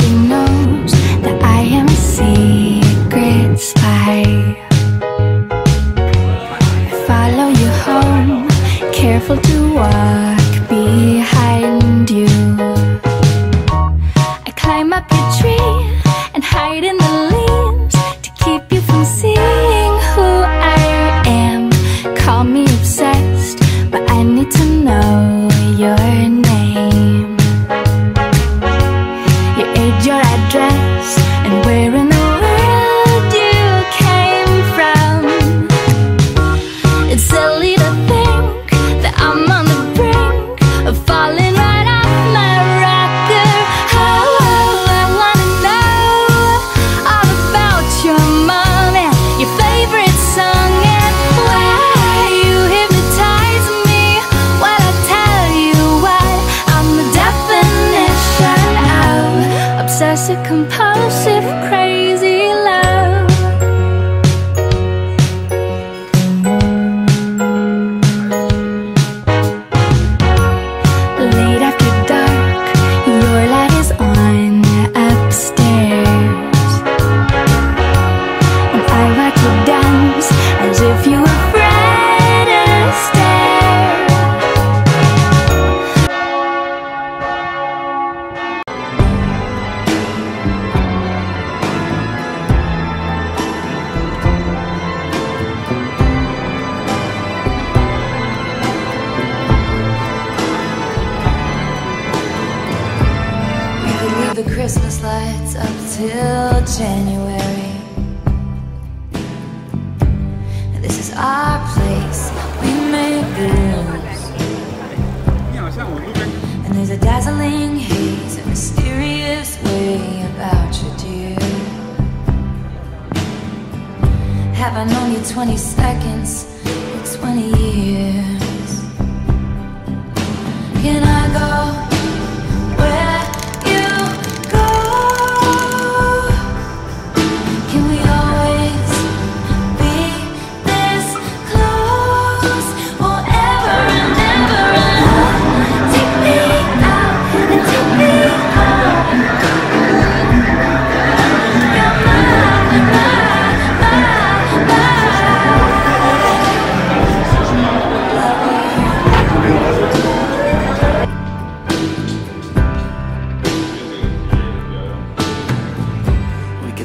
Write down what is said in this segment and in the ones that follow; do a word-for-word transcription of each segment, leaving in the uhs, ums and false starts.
nobody knows that I am a secret spy. I follow you home, careful to walk behind you. I climb up your tree and hide in the leaves to keep you from seeing who I am. Call me obsessed, but I need to know your name, your address, and where in the world you came from. It's silly to think that I'm on the brink of falling right off my rocker. Oh, I wanna know all about your mom and your favorite song and why you hypnotize me while I tell you why I'm the definition of obsessive, compulsive, crazy love. Late after dark, your light is on upstairs, and I watch you dance as if you were Fred Astaire. The Christmas lights up till January, and this is our place. We made bills, and there's a dazzling haze, a mysterious way about you, dear. Have I known you twenty seconds or twenty years? Can I go?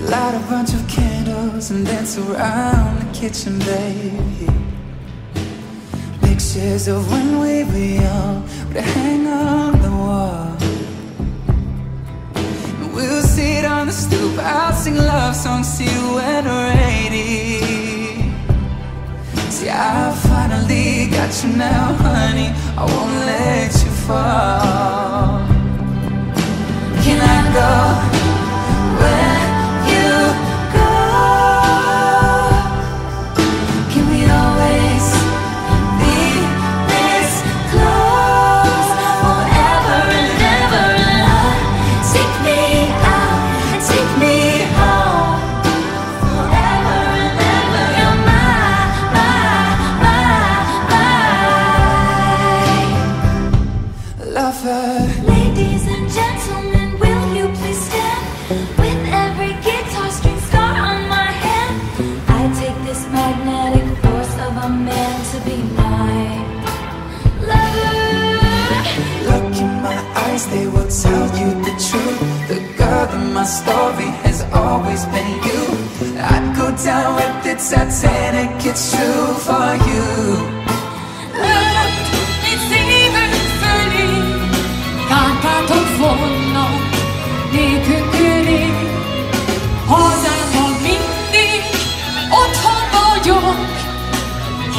Light a bunch of candles and dance around the kitchen, baby. Pictures of when we were young would hang on the wall, and we'll sit on the stoop, I'll sing love songs to you at eighty. See, I finally got you now, honey, I won't let you fall. Can I go? Ladies and gentlemen, will you please stand? With every guitar string scar on my hand, I take this magnetic force of a man to be my lover. Look in my eyes, they will tell you the truth. The girl in my story has always been you. I'd go down with the Titanic, it's true for you.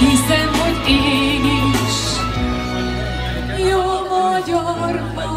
Hiszen, hogy én is jó magyar.